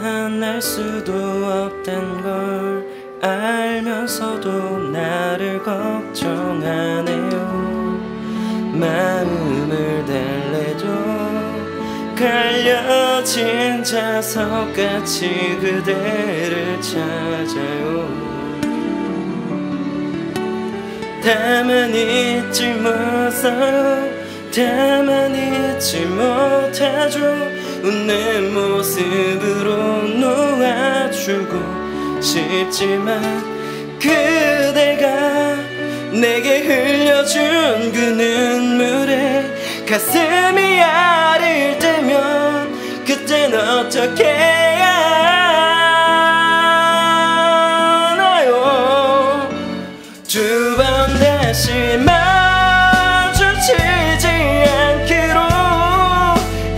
만날 수도 없단 걸 알면서도 나를 걱정하네요. 마음을 달래도 갈려진 자석같이 그대를 찾아요. 다만 잊지 못해요. 다만 잊지 못하죠. 내 모습으로 놓아주고 싶지만 그대가 내게 흘려준 그 눈물에 가슴이 아릴 때면 그땐 어떻게 하나요? 두 번 다시 마주치지 않기로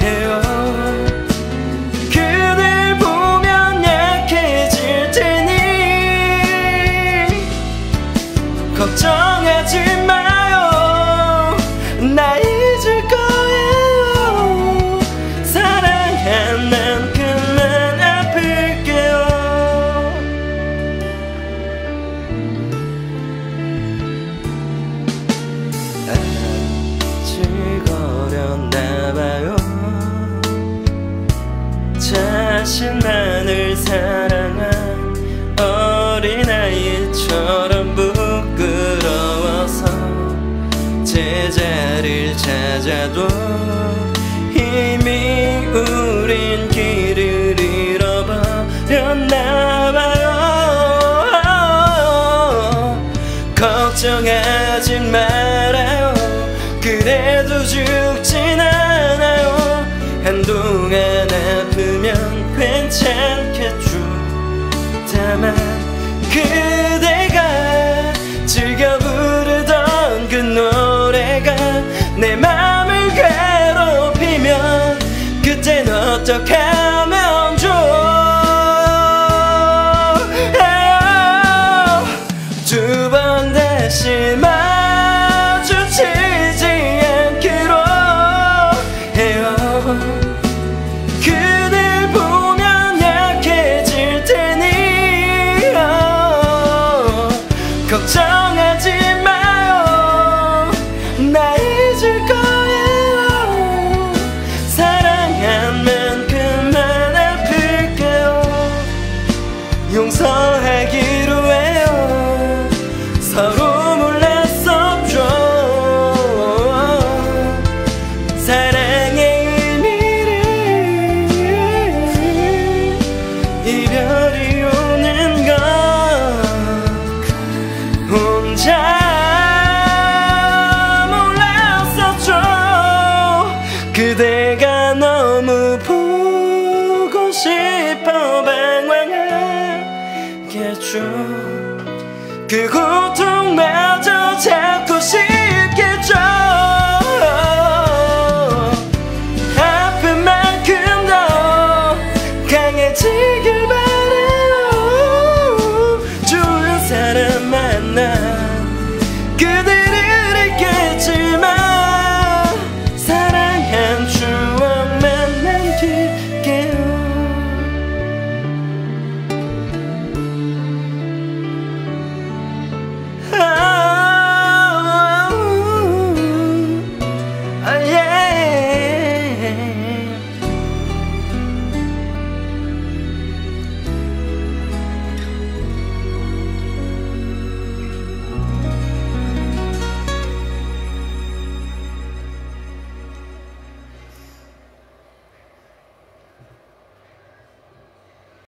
해요. 그댈 보면 약해질 테니 걱정하지 마요. 나 잊을 거예요. 사랑한 만큼만 아플게요. 아찔거렸나봐요. 자신만을 사랑한 어린아이처럼 부끄러워서 제자리를 찾아도 이미 우린 길을 잃어버렸나봐요. 걱정하지 말아요. 그래도 죽진 않아요. 한동안 아프면 괜찮겠죠. 다만 그대가 즐겨 부르던 그 노래가 내 맘을 괴롭히면 그땐 어떡해 하면 좋아요. 두 번 다시 마주치지 않기로 해요. 그댈 보면 약해질 테니 걱정하지 마요. 나 잊을 거예요. 사랑한 만큼만 아플게요. 용서하기로 해요. 서로 몰랐었죠. 사랑의 의미를 이별이 오는 건 혼자 몰랐었죠. 그대가 너무 보고 싶어 방황하겠죠. 그 고통마저 잡고 싶겠죠. 아픈 만큼 더 강해지길 바래요. 좋은 사람 만나 그대를 잊겠지만 사랑한 추억만 남길게요. Oh, yeah.